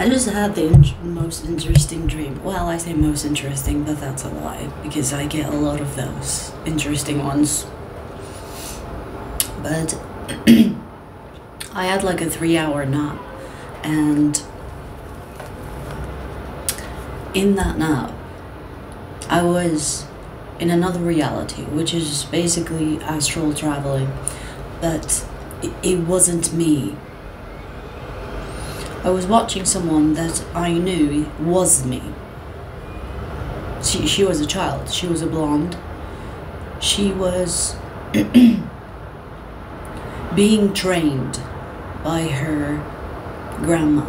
I just had the most interesting dream. Well, I say most interesting, but that's a lie, because I get a lot of those interesting ones. But I had like a 3-hour nap, and in that nap, I was in another reality, which is basically astral traveling, but it wasn't me. I was watching someone that I knew was me. She was a child, she was a blonde, she was being trained by her grandma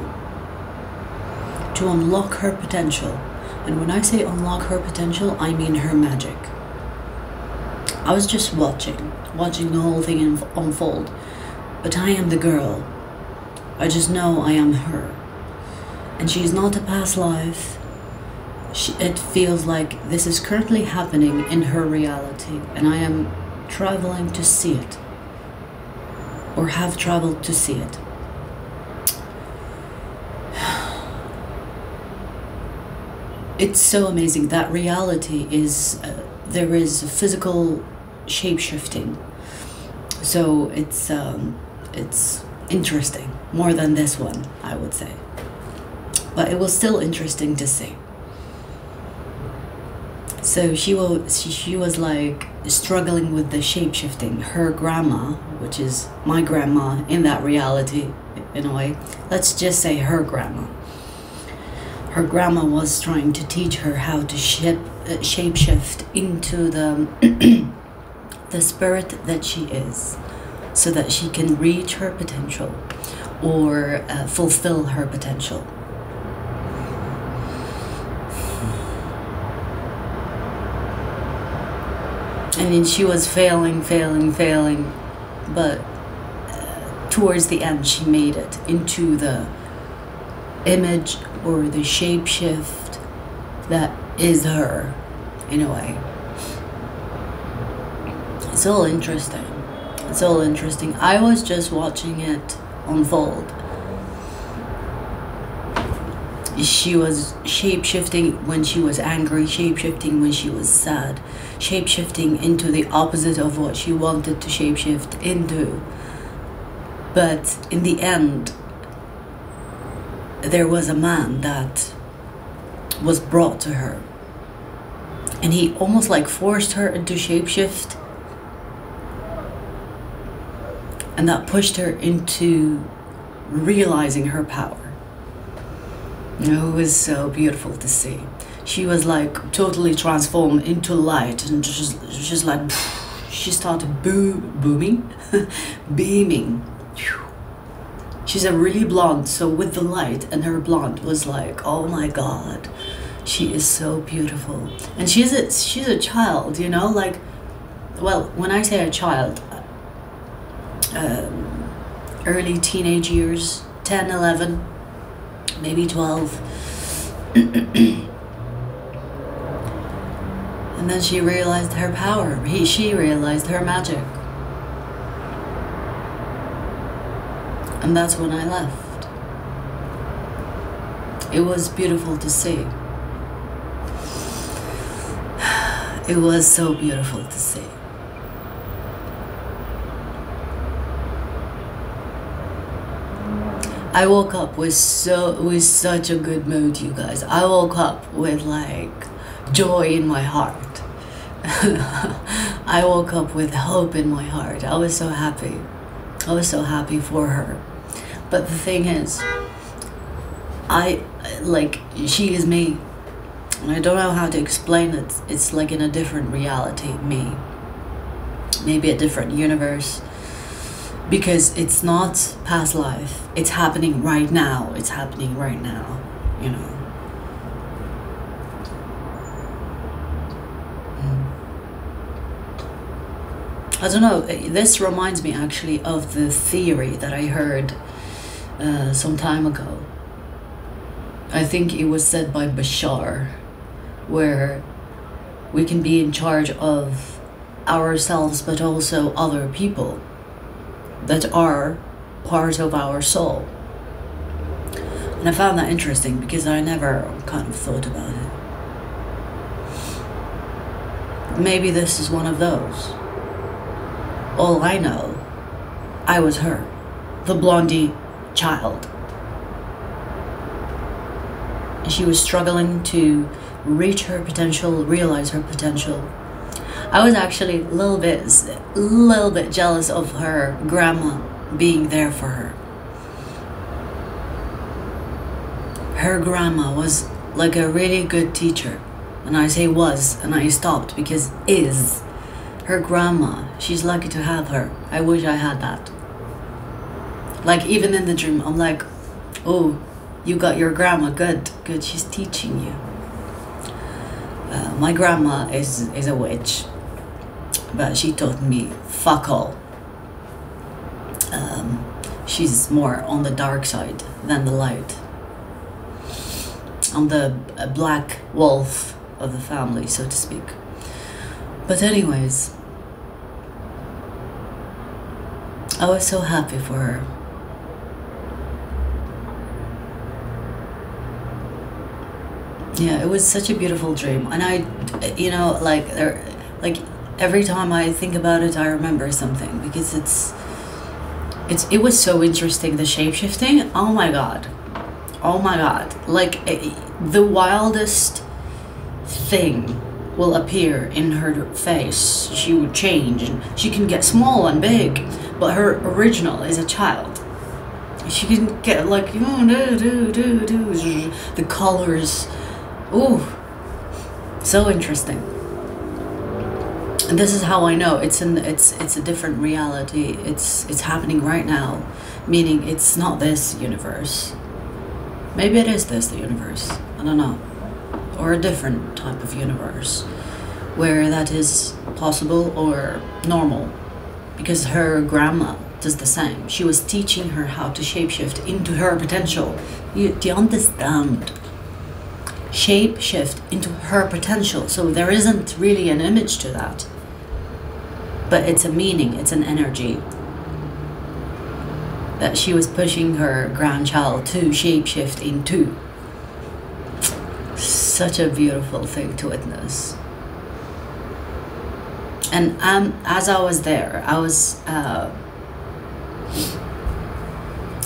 to unlock her potential. And when I say unlock her potential, I mean her magic. I was just watching the whole thing unfold, but I am the girl. I just know I am her, and she is not a past life. It feels like this is currently happening in her reality, and I am traveling to see it, or have traveled to see it. It's so amazing that reality is there is physical shape-shifting, so it's interesting. More than this one, I would say. But it was still interesting to see. So she was like struggling with the shape-shifting. Her grandma, which is my grandma in that reality, in a way. Let's just say her grandma. Her grandma was trying to teach her how to shape-shift into the spirit that she is, so that she can reach her potential, or fulfill her potential. I mean, she was failing, but towards the end she made it into the image or the shapeshift that is her, in a way. It's all interesting. It's all interesting. I was just watching it unfold. She was shape-shifting when she was angry, shape-shifting when she was sad, shape-shifting into the opposite of what she wanted to shape-shift into. But in the end, there was a man that was brought to her, and he almost like forced her into shape-shift, and that pushed her into realizing her power. It was so beautiful to see. She was like totally transformed into light, and just like she started beaming. She's a really blonde, so with the light and her blonde was like, oh my god, she is so beautiful. And she's a child, you know, like, well, when I say a child, early teenage years, 10, 11, maybe 12. And then she realized her power. She realized her magic. And that's when I left. It was beautiful to see. It was so beautiful to see. I woke up with such a good mood, you guys. I woke up with like joy in my heart. I woke up with hope in my heart. I was so happy. I was so happy for her. But the thing is, she is me. And I don't know how to explain it. It's like in a different reality, me. Maybe a different universe. Because it's not past life. It's happening right now. It's happening right now, you know. I don't know. This reminds me actually of the theory that I heard some time ago. I think it was said by Bashar, where we can be in charge of ourselves but also other people that are part of our soul. And I found that interesting because I never kind of thought about it. Maybe this is one of those. All I know, I was her, the Blondie child. And she was struggling to reach her potential, realize her potential. I was actually a little bit jealous of her grandma being there for her. Her grandma was like a really good teacher, and I say was and I stopped because is her grandma, she's lucky to have her. I wish I had that. Like even in the dream I'm like, oh, you got your grandma, good, she's teaching you. My grandma is a witch, but she taught me fuck all. She's more on the dark side than the light. I'm the black wolf of the family, so to speak. But anyways, I was so happy for her. Yeah, it was such a beautiful dream. And I, you know, like every time I think about it, I remember something because it was so interesting, the shape-shifting. Oh my God. Oh my God, like the wildest thing will appear in her face. She would change and she can get small and big, but her original is a child. She can get like, the colors. Ooh, so interesting. And this is how I know it's a different reality. It's happening right now, meaning it's not this universe. Maybe it is the universe, I don't know, or a different type of universe where that is possible or normal, because her grandma does the same. She was teaching her how to shapeshift into her potential. Do you understand? Shapeshift into her potential. So there isn't really an image to that, but it's a meaning, it's an energy that she was pushing her grandchild to shapeshift into. Such a beautiful thing to witness. And as I was there, I was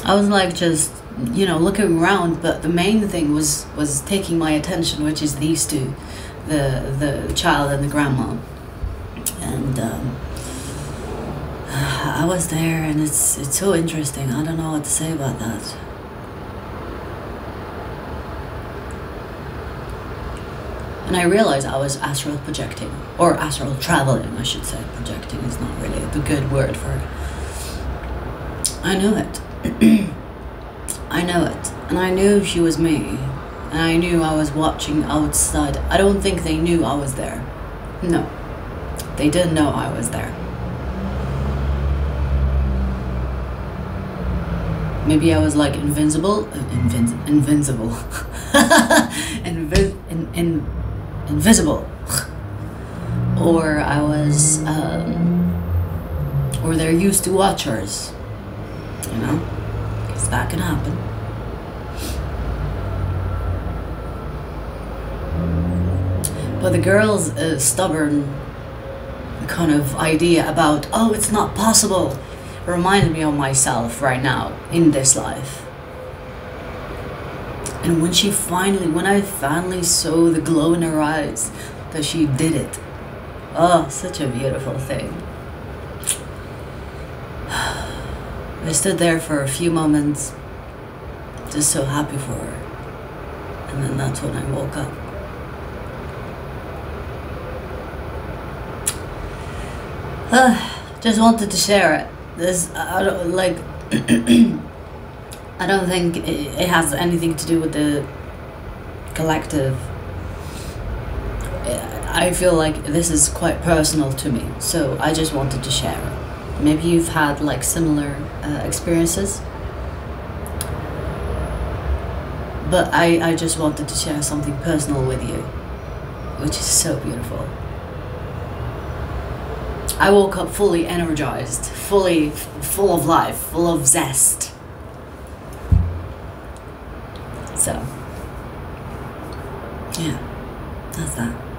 like just, you know, looking around, but the main thing was taking my attention, which is these two, the child and the grandma. And I was there, and it's so interesting. I don't know what to say about that. And I realized I was astral projecting, or astral traveling, I should say. Projecting is not really the good word for it. I knew it. I know it. And I knew she was me. And I knew I was watching outside. I don't think they knew I was there. No. They didn't know I was there. Maybe I was like invisible, or I was, or they're used to watchers, you know, because that can happen. But the girl's stubborn kind of idea about, oh, it's not possible, reminds me of myself right now in this life. And when I finally saw the glow in her eyes that she did it, oh, such a beautiful thing. I stood there for a few moments, just so happy for her, and then that's when I woke up. Just wanted to share it. This, I don't, like, I don't think it has anything to do with the collective. I feel like this is quite personal to me, so I just wanted to share it. Maybe you've had like similar experiences, but I just wanted to share something personal with you, which is so beautiful. I woke up fully energized, fully full of life, full of zest. So, yeah, that's that.